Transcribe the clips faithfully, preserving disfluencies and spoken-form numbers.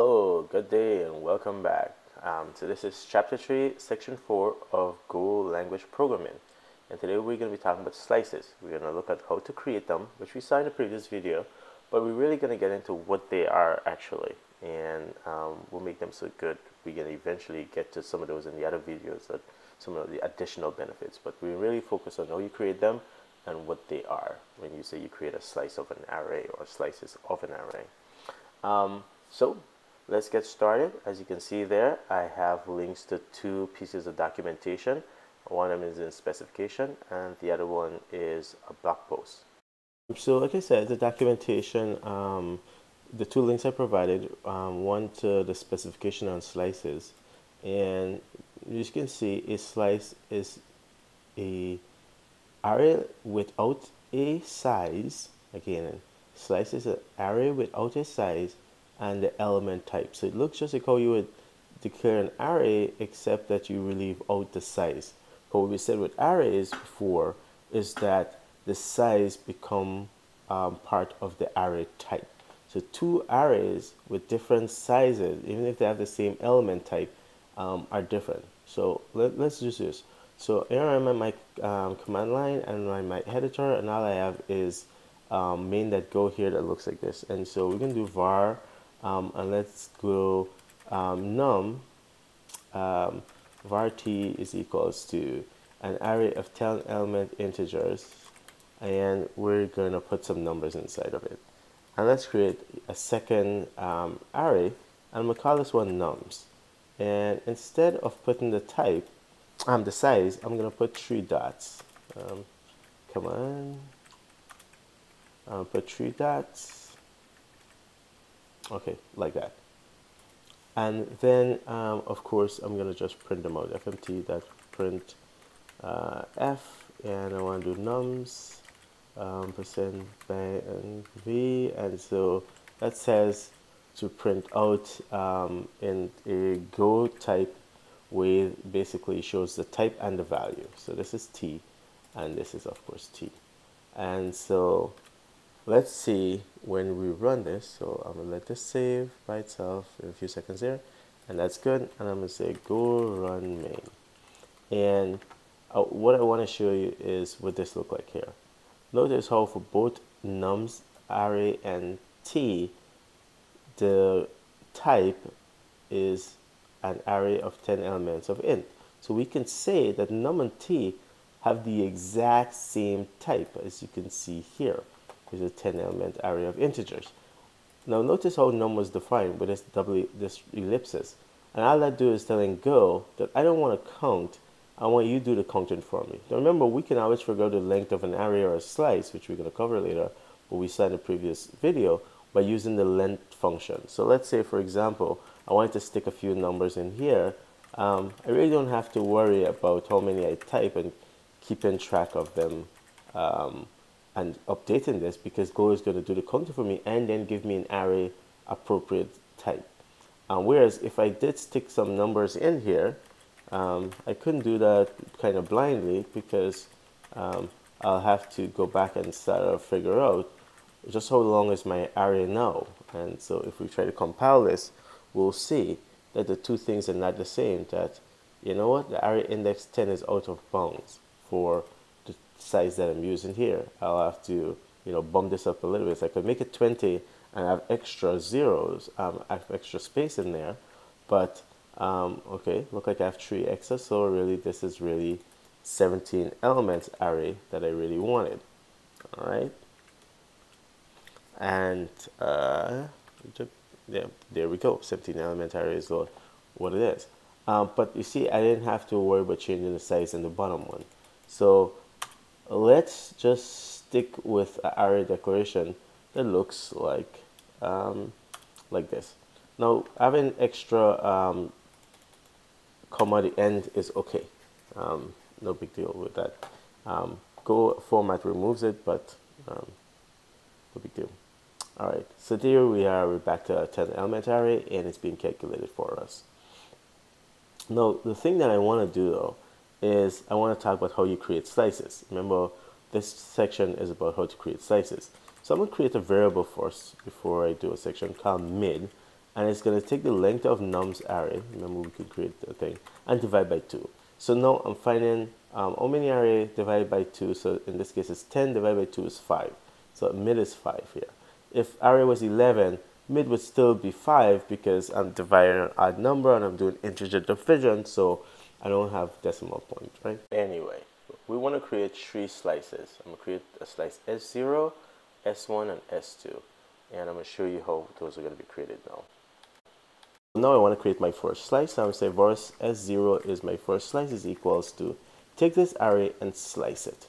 Hello, good day and welcome back. Um, so this is chapter three, section four of Go language programming. And today we're going to be talking about slices. We're going to look at how to create them, which we saw in the previous video, but we're really going to get into what they are actually. And um, we'll make them so good. We're going to eventually get to some of those in the other videos, that some of the additional benefits. But we really focus on how you create them and what they are when you say you create a slice of an array or slices of an array. Um, so. Let's get started. As you can see there, I have links to two pieces of documentation. One of them is in specification and the other one is a blog post. So like I said, the documentation, um, the two links I provided, um, one to the specification on slices. And as you can see, a slice is a array without a size. Again, slice is an array without a size and the element type. So it looks just like how you would declare an array, except that you leave out the size. But what we said with arrays before is that the size become um, part of the array type. So two arrays with different sizes, even if they have the same element type, um, are different. So let, let's do this. So here I'm at my um, command line and my, my editor, and all I have is um, main dot go here that looks like this. And so we can do var Um, and let's go um, num um, var t is equals to an array of ten element integers, and we're going to put some numbers inside of it. And let's create a second um, array, and we'll call this one nums. And instead of putting the type, um, the size, I'm going to put three dots. Um, come on, I'll put three dots. Okay, like that. And then, um, of course, I'm going to just print them out. F M T dot print uh, F, and I want to do nums, um, percent by and V. And so that says to print out um, in a Go type way, basically shows the type and the value. So this is T, and this is, of course, T. And so let's see when we run this. So I'm gonna let this save by itself in a few seconds there, and that's good. And I'm gonna say go run main. And uh, what I want to show you is what this look like here. Notice how for both nums array and t, the type is an array of ten elements of int. So we can say that num and t have the exact same type, as you can see here. Is a ten element array of integers. Now notice how num was defined with this doubly this ellipsis, and all that do is telling Go that I don't want to count, I want you to do the counting for me. Now remember, we can always figure out the length of an array or a slice, which we're going to cover later, but we saw in the previous video, by using the length function. So let's say, for example, I wanted to stick a few numbers in here. um, I really don't have to worry about how many I type and keeping track of them um, and updating this, because Go is going to do the counting for me and then give me an array appropriate type. Um, whereas if I did stick some numbers in here, um, I couldn't do that kind of blindly, because um, I'll have to go back and start to figure out just how long is my array now. And so if we try to compile this, we'll see that the two things are not the same, that, you know what, the array index ten is out of bounds for size that I'm using here. I'll have to, you know, bump this up a little bit. So I could make it twenty and have extra zeros, um, I have extra space in there, but um, okay, look like I have three extra, so really this is really seventeen elements array that I really wanted. All right, and uh, yeah, there we go. seventeen element array is what it is. Um, but you see, I didn't have to worry about changing the size in the bottom one. So let's just stick with an array declaration that looks like um, like this. Now having extra um, comma at the end is okay, um, no big deal with that. Um, Go format removes it, but um, no big deal. All right, so there we are. We're back to our ten element array, and it's being calculated for us. Now the thing that I want to do though is I want to talk about how you create slices. Remember, this section is about how to create slices. So I'm going to create a variable first before I do a section called mid, and it's going to take the length of num's array, remember we could create the thing, and divide by two. So now I'm finding um, how many array divided by two, so in this case it's ten divided by two is five, so mid is five here. If array was eleven, mid would still be five because I'm dividing an odd number and I'm doing integer division, so I don't have decimal point, right? Anyway, we want to create three slices. I'm going to create a slice S zero, S one, and S two. And I'm going to show you how those are going to be created now. Now I want to create my first slice. So I'm going to say var S zero is my first slice is equals to, take this array and slice it.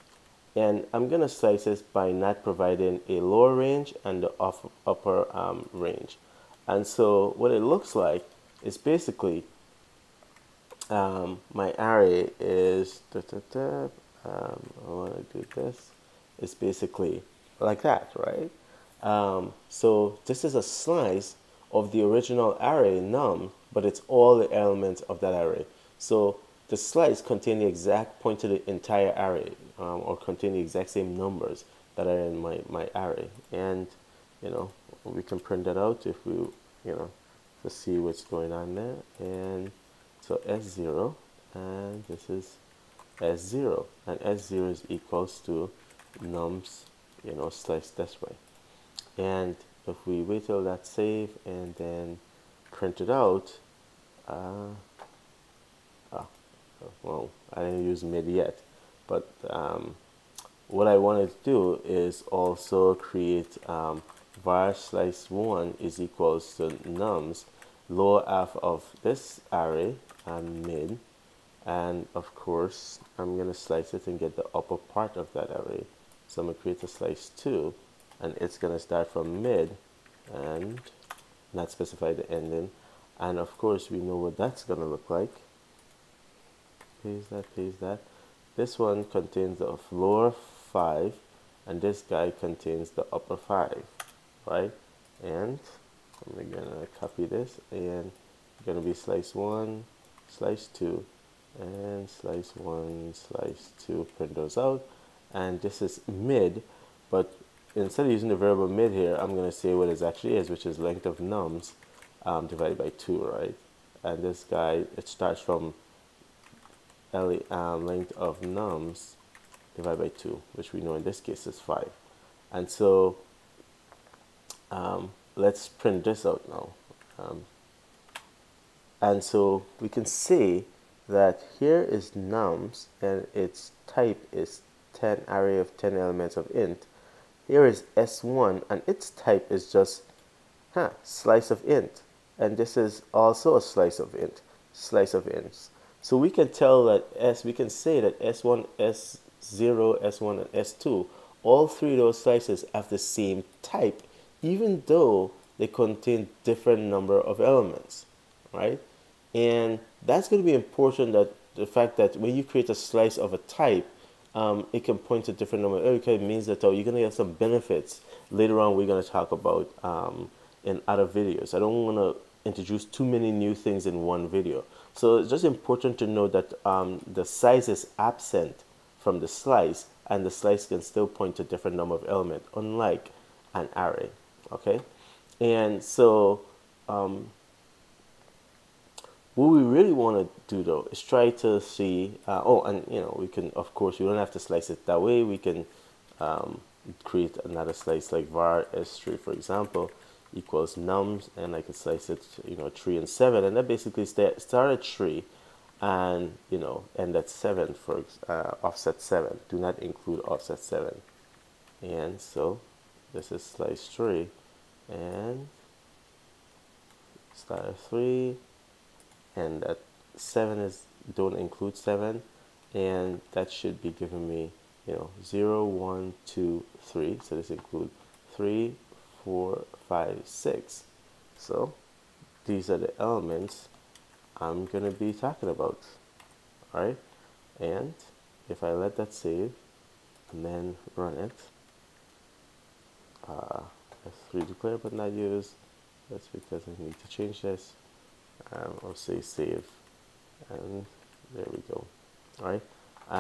And I'm going to slice this by not providing a lower range and the off, upper um, range. And so what it looks like is basically Um, my array is, da, da, da, um, I want to do this, it's basically like that, right? Um, so this is a slice of the original array num, but it's all the elements of that array. So the slice contains the exact point to the entire array, um, or contain the exact same numbers that are in my, my array. And, you know, we can print that out if we, you know, to see what's going on there. And so S zero, and this is S zero, and S zero is equals to nums, you know, sliced this way. And if we wait till that save and then print it out, uh, oh, well, I didn't use mid yet, but um, what I wanted to do is also create um, var slice one is equals to nums, lower half of this array and mid, and of course I'm gonna slice it and get the upper part of that array. So I'm gonna create a slice two, and it's gonna start from mid and not specify the ending, and of course we know what that's gonna look like. Paste that, paste that. This one contains the lower five, and this guy contains the upper five, right? And I'm gonna copy this, and gonna be slice one, slice two, and slice one, slice two, print those out. And this is mid, but instead of using the variable mid here, I'm gonna say what it actually is, which is length of nums um, divided by two, right? And this guy, it starts from L, um, length of nums divided by two, which we know in this case is five. And so, um, let's print this out now. Um, and so we can see that here is nums, and its type is ten array of ten elements of int. Here is S one, and its type is just huh, slice of int. And this is also a slice of int, slice of ints. So we can tell that S, we can say that S one, S zero, S one, and S two, all three of those slices have the same type, even though they contain different number of elements, right? And that's going to be important, that the fact that when you create a slice of a type, um, it can point to different number. Okay, it means that oh, you're going to get some benefits later on we're going to talk about um, in other videos. I don't want to introduce too many new things in one video. So it's just important to know that um, the size is absent from the slice, and the slice can still point to different number of elements, unlike an array, okay? And so um, what we really want to do though is try to see, uh, oh, and you know, we can, of course, we don't have to slice it that way. We can um, create another slice like var S three, for example, equals nums, and I can slice it, you know, three and seven, and that basically start at three and, you know, end at seven for uh, offset seven. Do not include offset seven. And so this is slice three, and start at three, and at seven is, don't include seven, and that should be giving me, you know, zero, one, two, three. So this includes three, four, five, six. So these are the elements I'm gonna be talking about, all right? And if I let that save and then run it, Uh, S three declare but not use. That's because I need to change this. Um, I'll say save, and there we go. All right,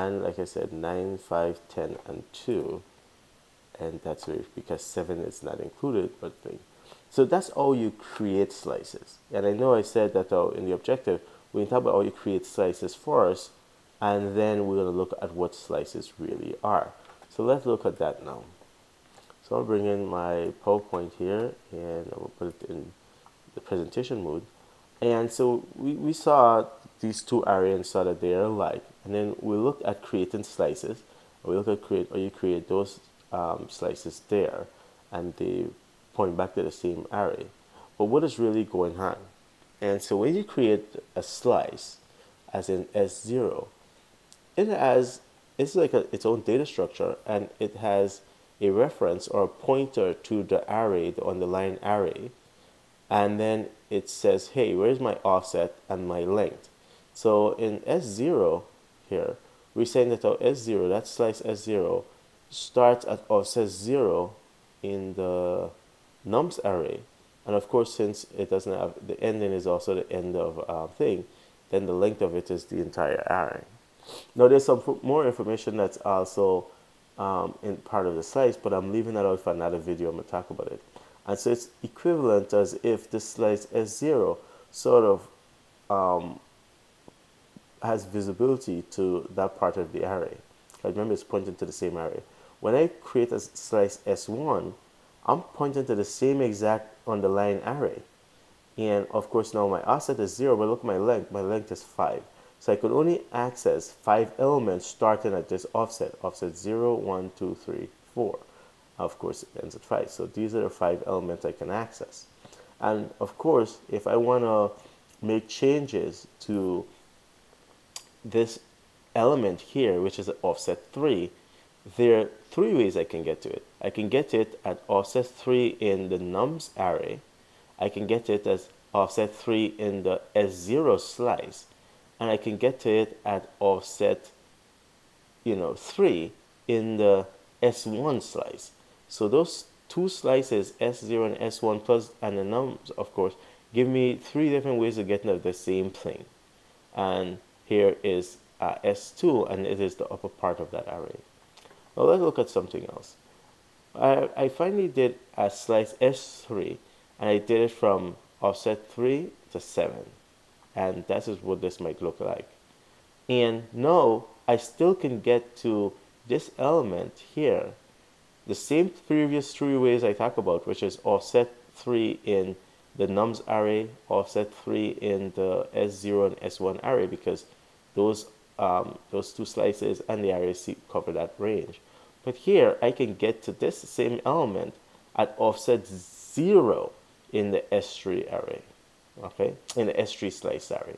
and like I said, nine, five, ten, and two, and that's weird because seven is not included. But thing, So that's how you create slices. And I know I said that uh, in the objective, we can talk about how you create slices first, and then we're going to look at what slices really are. So let's look at that now. So I'll bring in my PowerPoint here, and I'll put it in the presentation mode. And so we, we saw these two arrays and saw that they are alike. And then we looked at creating slices. We look at create, or you create those um, slices there, and they point back to the same array. But what is really going on? And so when you create a slice, as in S zero, it has, it's like a, its own data structure, and it has a reference or a pointer to the array, the underlying array, and then it says, hey, where's my offset and my length? So in S zero here, we're saying that our S zero, that slice S zero, starts at offset zero in the nums array. And of course, since it doesn't have, the ending is also the end of our thing, then the length of it is the entire array. Now there's some more information that's also um, in part of the slice, but I'm leaving that out for another video. I'm going to talk about it. And so it's equivalent as if the slice S zero sort of um, has visibility to that part of the array. Remember, it's pointing to the same array. When I create a slice S one, I'm pointing to the same exact underlying array. And of course, now my offset is zero, but look at my length. My length is five. So I could only access five elements starting at this offset. Offset zero, one, two, three, four. Of course, it ends at five. So these are the five elements I can access. And of course, if I want to make changes to this element here, which is offset three, there are three ways I can get to it. I can get it at offset three in the nums array. I can get it as offset three in the S zero slice. And I can get to it at offset, you know, three in the S one slice. So those two slices, S zero and S one plus and the nums, of course, give me three different ways of getting at the same thing. And here is uh, S two, and it is the upper part of that array. Now let's look at something else. I, I finally did a slice S three, and I did it from offset three to seven. And that is what this might look like. And now I still can get to this element here the same previous three ways I talked about, which is offset three in the nums array, offset three in the S zero and S one array, because those um, those two slices and the array cover that range. But here I can get to this same element at offset zero in the S three array, okay, in the S three slice array,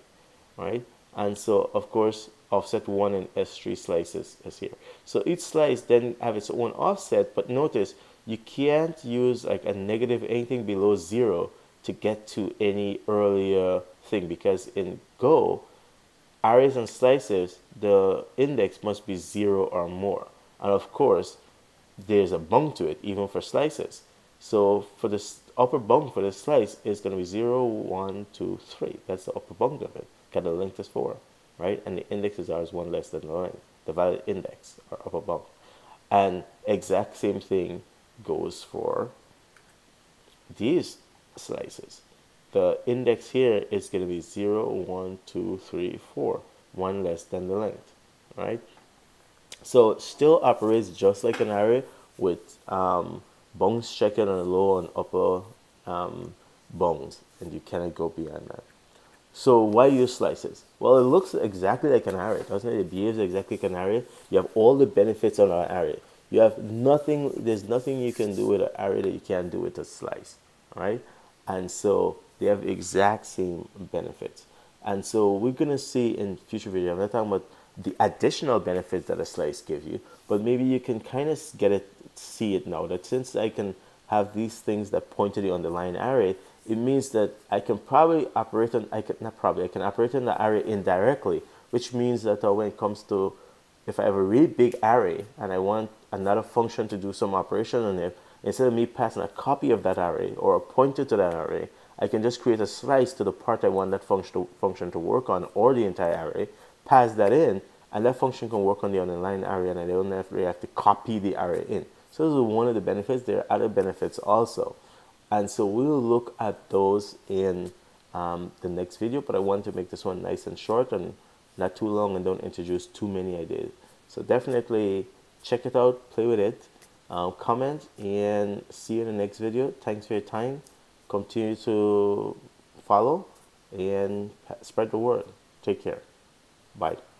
right? And so of course offset one in S three slices is here. So each slice then have its own offset, but notice you can't use like a negative anything below zero to get to any earlier thing, because in Go, arrays and slices, the index must be zero or more. And of course, there's a bound to it, even for slices. So for this upper bound for the slice is going to be zero, one, two, three. That's the upper bound of it. Because the length is four, right? And the index is always one less than the length, the valid index or upper bound. And exact same thing goes for these slices. The index here is going to be zero, one, two, three, four, one less than the length, right? So it still operates just like an array with um, bounds checking on the low and upper um, bounds, and you cannot go beyond that. So why use slices? Well, it looks exactly like an array, doesn't it? It behaves exactly like an array. You have all the benefits on an array. You have nothing, there's nothing you can do with an array that you can't do with a slice, right? And so they have exact same benefits. And so we're going to see in future videos, I'm not talking about the additional benefits that a slice gives you, but maybe you can kind of get it, see it now, that since I can have these things that point to the underlying array, it means that I can probably operate on, I can, not probably, I can operate on the array indirectly, which means that when it comes to, if I have a really big array and I want another function to do some operation on it, instead of me passing a copy of that array or a pointer to that array, I can just create a slice to the part I want that function to, function to work on, or the entire array, pass that in, and that function can work on the underlying array, and I don't have to, have to copy the array in. So this is one of the benefits. There are other benefits also. And so we'll look at those in um, the next video, but I want to make this one nice and short and not too long, and don't introduce too many ideas. So definitely check it out, play with it, uh, comment, and see you in the next video. Thanks for your time. Continue to follow and spread the word. Take care. Bye.